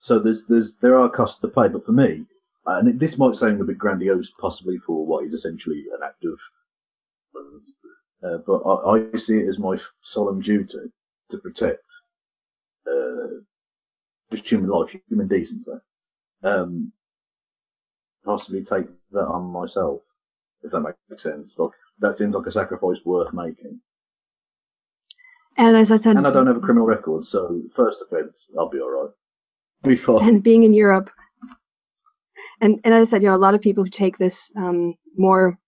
So there's there's there are costs to pay, but for me, and it, this might sound a bit grandiose, possibly for what is essentially an act of. Uh, but I, I see it as my solemn duty to protect uh, just human life, human decency. Um, possibly take that on myself, if that makes sense. Like, that seems like a sacrifice worth making. And as I said, and I don't have a criminal record, so first offence, I'll be all right. I'll be fine. And being in Europe, and and as I said, you know, a lot of people who take this um, more.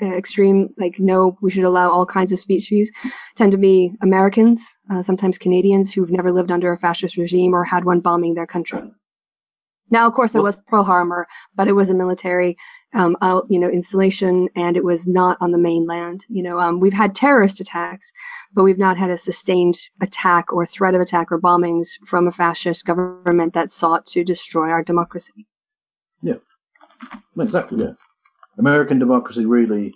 Extreme, like, no, we should allow all kinds of speech views, tend to be Americans, uh, sometimes Canadians, who've never lived under a fascist regime or had one bombing their country. Now, of course, there was Pearl Harbor, but it was a military, um, out, you know, installation, and it was not on the mainland. You know, um, we've had terrorist attacks, but we've not had a sustained attack or threat of attack or bombings from a fascist government that sought to destroy our democracy. Yeah, exactly, yeah. American democracy really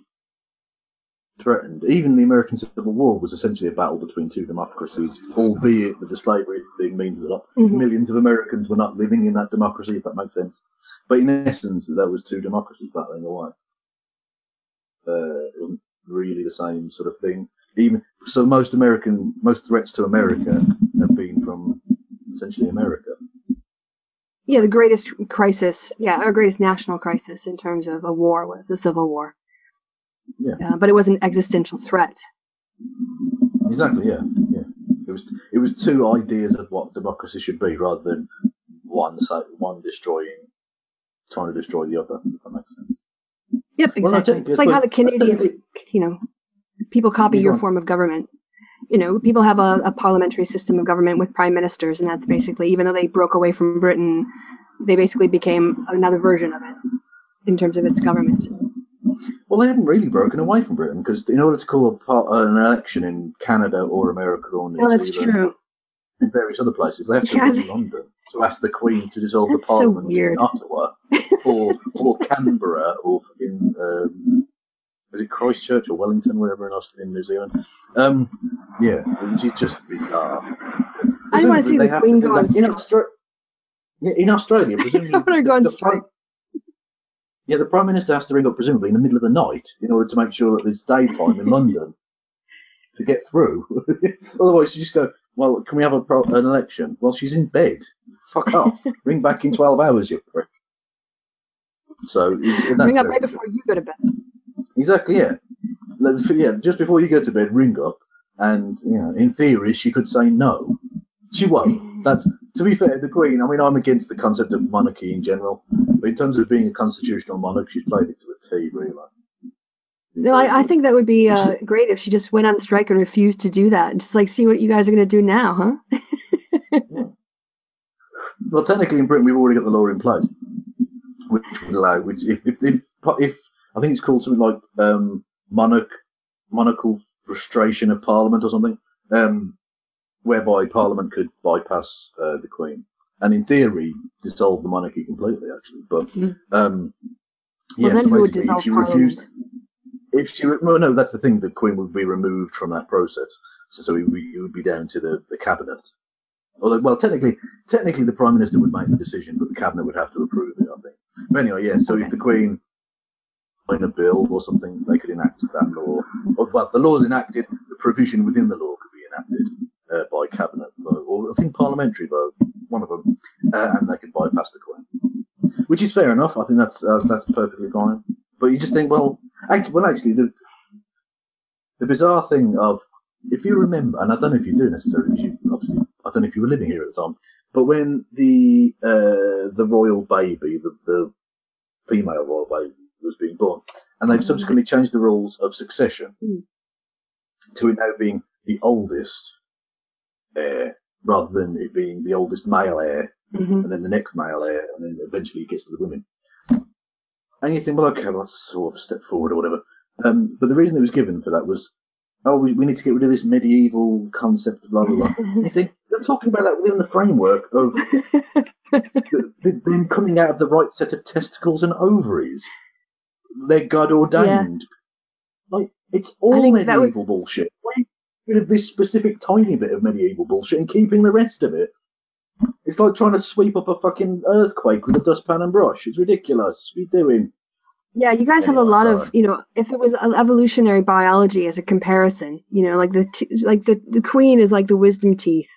threatened. Even the American Civil War was essentially a battle between two democracies, albeit that the slavery thing means that mm-hmm. millions of Americans were not living in that democracy, if that makes sense. But in essence, there was two democracies battling away. Uh, it wasn't really the same sort of thing. Even so, most American, most threats to America have been from essentially America. Yeah, the greatest crisis, yeah, our greatest national crisis in terms of a war was the Civil War. Yeah. Uh, but it was an existential threat. Exactly, yeah, yeah. It was it was two ideas of what democracy should be, rather than one one destroying, trying to destroy the other. If that makes sense. Yep, exactly. Well, I think, it's like how the Canadian, you know, people copy your form of government. You know, people have a, a parliamentary system of government with prime ministers, and that's basically, even though they broke away from Britain, they basically became another version of it in terms of its government. Well, they haven't really broken away from Britain, because in order to call a part, uh, an election in Canada or America or New well, Zealand and various other places, they have to yeah, go to London to ask the Queen to dissolve the Parliament so in Ottawa or or Canberra or in... Um, was it Christchurch or Wellington, wherever else in New Zealand? Um, yeah, it's just bizarre. I don't want to see the Queen go on strike. Austra- in Australia, presumably... I want to go on strike. Yeah, the Prime Minister has to ring up, presumably, in the middle of the night in order to make sure that there's daytime in London to get through. Otherwise, you just go, well, can we have a pro- an election? Well, she's in bed. Fuck off. Ring back in twelve hours, you prick. So, ring up right before you go to bed. Exactly, yeah. Yeah, just before you go to bed, ring up, and you know, in theory, she could say no. She won't. That's to be fair, the Queen. I mean, I'm against the concept of monarchy in general, but in terms of being a constitutional monarch, she's played it to a T, really. No, I, I think that would be uh, great if she just went on strike and refused to do that, and just like see what you guys are going to do now, huh? Yeah. Well, technically, in Britain, we've already got the law in place, which would allow, which if if if, if I think it's called something like um, monarch, monarchical frustration of Parliament or something, um, whereby Parliament could bypass uh, the Queen and, in theory, dissolve the monarchy completely. Actually, but um, well, yeah, then so who would dissolve if she refused, Parliament? If she well, no, that's the thing. The Queen would be removed from that process, so, so it, it would be down to the, the cabinet. Although, well, technically, technically, the Prime Minister would make the decision, but the cabinet would have to approve it, I think. But anyway, yeah. So okay. If the Queen in a bill or something, they could enact that law. Well, the law is enacted, the provision within the law could be enacted uh, by cabinet, or I think parliamentary vote, one of them, uh, and they could bypass the Queen, which is fair enough. I think that's uh, that's perfectly fine. But you just think, well, actually, well, actually, the the bizarre thing of, if you remember, and I don't know if you do necessarily, you obviously, I don't know if you were living here at the time, but when the uh, the royal baby, the, the female royal baby, was being born, and they've subsequently changed the rules of succession mm. to it now being the oldest heir, rather than it being the oldest male heir, mm-hmm. and then the next male heir, and then eventually it gets to the women. And you think, well, okay, well, that's sort of a step forward or whatever. Um, but the reason it was given for that was, oh, we, we need to get rid of this medieval concept of blah, blah, blah. You think, you're talking about that within the framework of the, the, them coming out of the right set of testicles and ovaries. They're God-ordained. Yeah. Like, it's all medieval was... bullshit. Why are you getting rid of this specific tiny bit of medieval bullshit and keeping the rest of it? It's like trying to sweep up a fucking earthquake with a dustpan and brush. It's ridiculous. What are you doing? Yeah, you guys have a lot of, you know, if it was evolutionary biology as a comparison, you know, like the t- like the, the Queen is like the wisdom teeth,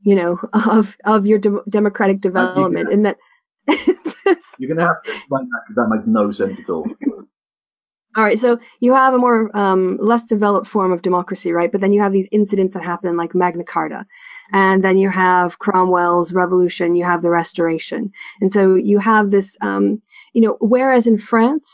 you know, of of your de- democratic development, and that you're gonna have to explain that because that makes no sense at all. All right, so you have a more um, less developed form of democracy, right? But then you have these incidents that happen, like Magna Carta. And then you have Cromwell's revolution, you have the Restoration. And so you have this, um, you know, whereas in France,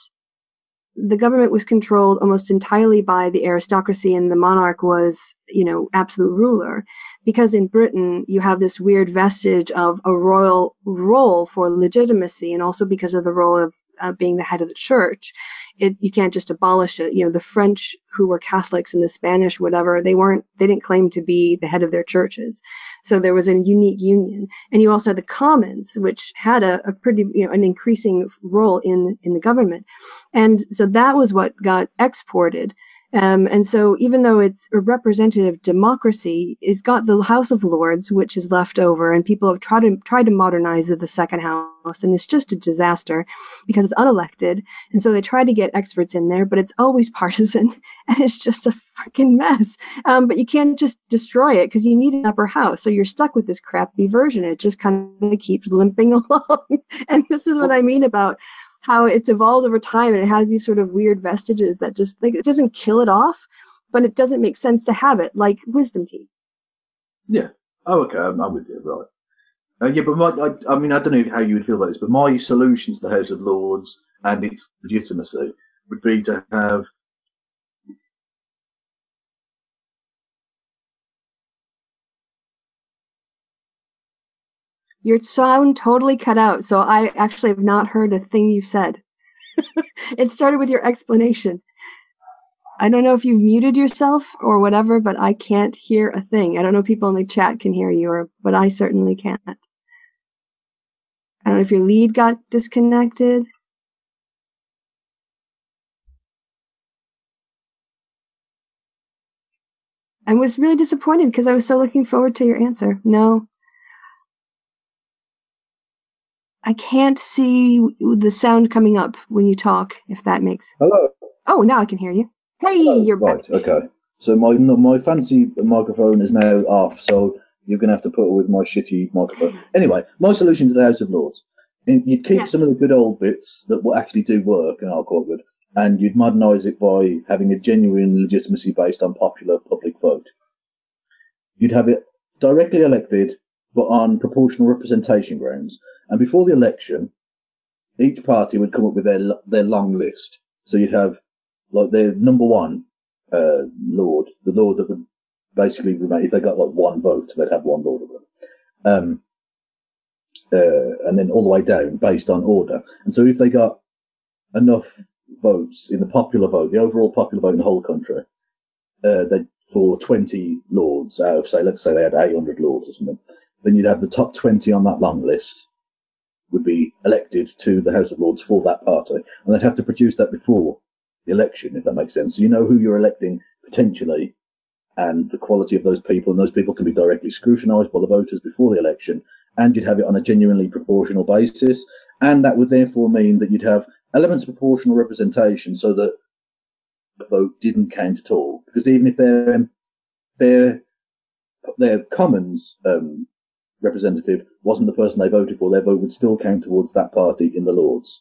the government was controlled almost entirely by the aristocracy and the monarch was, you know, absolute ruler. Because in Britain, you have this weird vestige of a royal role for legitimacy, and also because of the role of uh, being the head of the church. It, you can't just abolish it. You know, the French who were Catholics and the Spanish, whatever, they weren't, they didn't claim to be the head of their churches. So there was a unique union. And you also had the Commons, which had a, a pretty, you know, an increasing role in, in the government. And so that was what got exported. Um, and so even though it's a representative democracy, it's got the House of Lords, which is left over, and people have tried to, tried to modernize the second house, and it's just a disaster because it's unelected. And so they try to get experts in there, but it's always partisan, and it's just a fucking mess. Um, but you can't just destroy it because you need an upper house, so you're stuck with this crappy version. It just kind of keeps limping along. And this is what I mean about how it's evolved over time, and it has these sort of weird vestiges that just, like, it doesn't kill it off, but it doesn't make sense to have it, like wisdom teeth. Yeah. Oh, okay, I'm, I'm with you, right. Uh, yeah, but my, I, I mean, I don't know how you would feel about this, but my solution to the House of Lords and its legitimacy would be to have your sound totally cut out, so I actually have not heard a thing you've said. It started with your explanation. I don't know if you muted yourself or whatever, but I can't hear a thing. I don't know if people in the chat can hear you, or, but I certainly can't. I don't know if your lead got disconnected. I was really disappointed because I was so looking forward to your answer. No. I can't see the sound coming up when you talk, if that makes... Hello? Oh, now I can hear you. Hey, Hello. You're right, back. Right, okay. So my my fancy microphone is now off, so you're going to have to put it with my shitty microphone. Anyway, my solution to the House of Lords. You'd keep yeah. some of the good old bits that will actually do work and are quite good, and you'd modernise it by having a genuine legitimacy based on popular public vote. You'd have it directly elected, but on proportional representation grounds. And before the election, each party would come up with their their long list. So you'd have, like, their number one uh, lord, the lord that would basically remain, if they got, like, one vote, they'd have one lord of them. Um, uh, and then all the way down, based on order. And so if they got enough votes in the popular vote, the overall popular vote in the whole country, uh, they'd, for twenty lords out of, say, let's say they had eight hundred lords or something, then you'd have the top twenty on that long list would be elected to the House of Lords for that party, and they'd have to produce that before the election, if that makes sense. So you know who you're electing potentially, and the quality of those people, and those people can be directly scrutinised by the voters before the election, and you'd have it on a genuinely proportional basis, and that would therefore mean that you'd have elements of proportional representation so that the vote didn't count at all, because even if their their their Commons um, representative wasn't the person they voted for, their vote would still count towards that party in the Lords,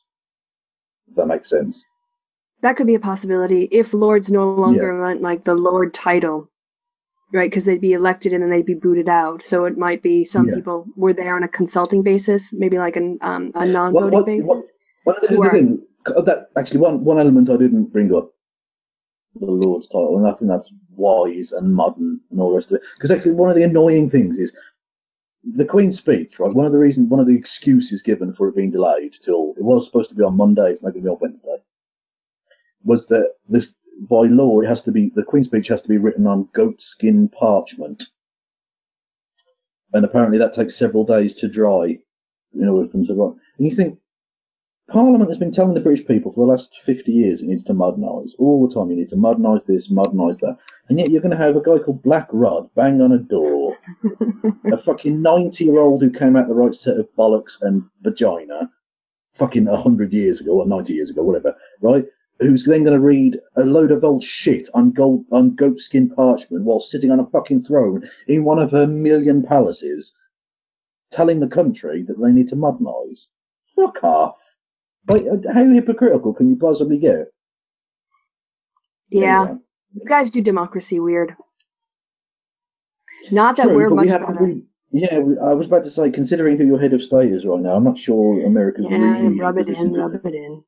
if that makes sense. That could be a possibility if Lords no longer yeah. want, like, the Lord title, right? Because they'd be elected and then they'd be booted out. So it might be some yeah. people were there on a consulting basis, maybe like an, um, a non-voting what, what, basis. What, what, this is the thing. That, actually, one, one element I didn't bring up, the Lord's title, and I think that's wise and modern and all the rest of it. Because actually, one of the annoying things is the Queen's speech, right? One of the reasons, one of the excuses given for it being delayed till it was supposed to be on Monday, it's now going to be on Wednesday, was that this, by law, it has to be, the Queen's speech has to be written on goat skin parchment, and apparently that takes several days to dry, in order for them to write. And you think, Parliament has been telling the British people for the last fifty years it needs to modernise. All the time you need to modernise this, modernise that. And yet you're going to have a guy called Black Rod bang on a door, a fucking ninety-year-old who came out the right set of bollocks and vagina fucking one hundred years ago, or ninety years ago, whatever, right? Who's then going to read a load of old shit on, gold, on goatskin parchment while sitting on a fucking throne in one of her million palaces, telling the country that they need to modernise. Fuck off. Wait, how hypocritical can you possibly get? Yeah. Anyway. You guys do democracy weird. Not that True, we're much we have, better. We, yeah, we, I was about to say, considering who your head of state is right now, I'm not sure America's yeah, really... rub it in, rub it in.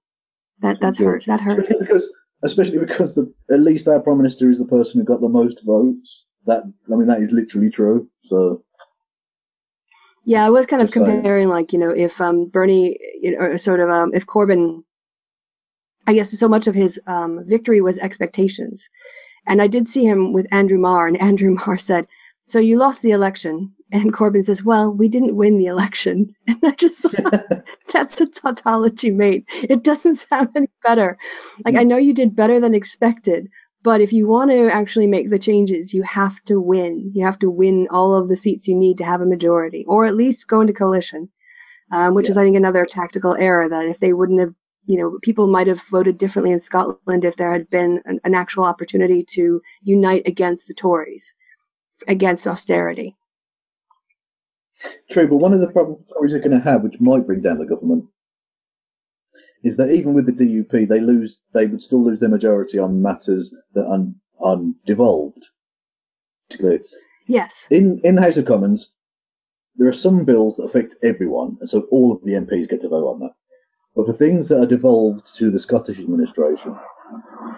That, that's hurt, that hurt. Especially because, especially because the, at least our Prime Minister is the person who got the most votes. That, I mean, that is literally true, so... Yeah, I was kind of comparing, like, you know, if um, Bernie, you know, or sort of, um, if Corbyn, I guess so much of his um, victory was expectations. And I did see him with Andrew Marr, and Andrew Marr said, so you lost the election. And Corbyn says, well, we didn't win the election. And I just thought, that's a tautology, mate. It doesn't sound any better. Like, yeah. I know you did better than expected, but if you want to actually make the changes, you have to win. You have to win all of the seats you need to have a majority, or at least go into coalition, um, which yeah. is, I think, another tactical error, that if they wouldn't have, you know, people might have voted differently in Scotland if there had been an, an actual opportunity to unite against the Tories, against austerity. True, but one of the problems the Tories are going to have, which might bring down the government, is that even with the D U P, they lose. They would still lose their majority on matters that are un, un devolved. Yes. In in the House of Commons, there are some bills that affect everyone, and so all of the M Ps get to vote on that. But for things that are devolved to the Scottish administration,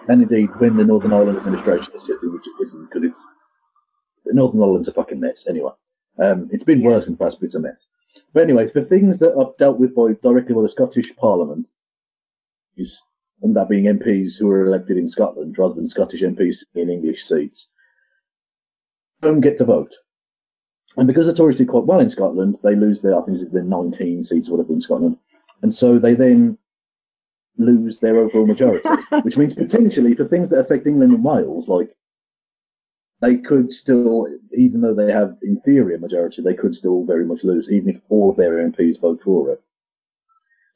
and indeed when the Northern Ireland administration is sitting, which it isn't, because it's the Northern Ireland's a fucking mess anyway. Um, it's been yeah. worse in the past, but it's a mess. But anyway, for things that are dealt with by directly by the Scottish Parliament. Is, and that being M Ps who are elected in Scotland rather than Scottish M Ps in English seats, don't get to vote. And because the Tories did quite well in Scotland, they lose their, I think it's their nineteen seats or whatever in Scotland, and so they then lose their overall majority, which means potentially for things that affect England and Wales, like, they could still, even though they have in theory a majority, they could still very much lose, even if all of their M Ps vote for it.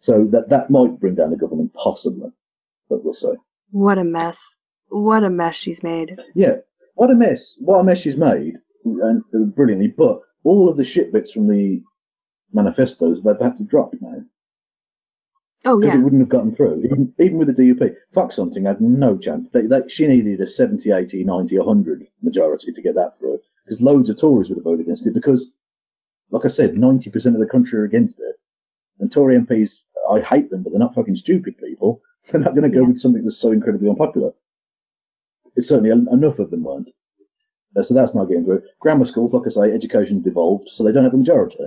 So that that might bring down the government, possibly, but we'll see. What a mess! What a mess she's made. Yeah, what a mess! What a mess she's made, and brilliantly. But all of the shit bits from the manifestos they've had to drop now. Oh yeah, because it wouldn't have gotten through, even, even with the D U P. Fox hunting had no chance. They, they, she needed a seventy, eighty, ninety, one hundred majority to get that through, because loads of Tories would have voted against it. Because, like I said, ninety percent of the country are against it. And Tory M Ps, I hate them, but they're not fucking stupid people. They're not going to go yeah. with something that's so incredibly unpopular. It's certainly en enough of them weren't. Uh, so that's not getting through. Grammar schools, like I say, education's devolved, so they don't have a majority.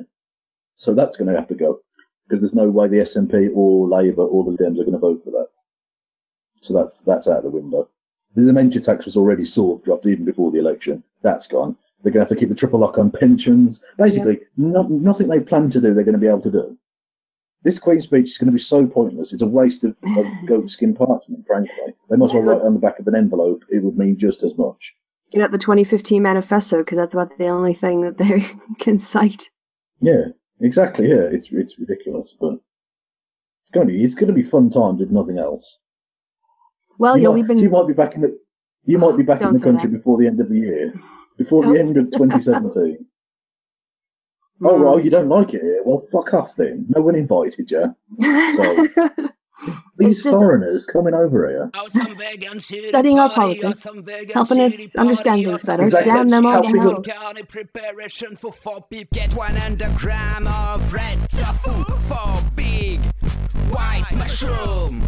So that's going to have to go, because there's no way the S N P or Labour or the Dems are going to vote for that. So that's that's out of the window. The dementia tax was already sort of dropped even before the election. That's gone. They're going to have to keep the triple lock on pensions. Basically, yeah. no nothing they plan to do, they're going to be able to do. This Queen's speech is going to be so pointless. It's a waste of, of goat skin parchment, frankly. They might as well write it on the back of an envelope. It would mean just as much. Get out the twenty fifteen manifesto, because that's about the only thing that they can cite. Yeah, exactly. Yeah, it's it's ridiculous, but It's going to be, it's going to be fun times, if nothing else. Well, you, you know, might, we've been... you might be back in the, you might be back in the country that. before the end of the year, before the end of twenty seventeen. Oh, well, you don't like it here? Well, fuck off then. No one invited you. So, these foreigners coming over here. Studying our politics, helping us understand things better, exactly. Damn them all down. Get one hundred grams of red tofu for big white mushroom.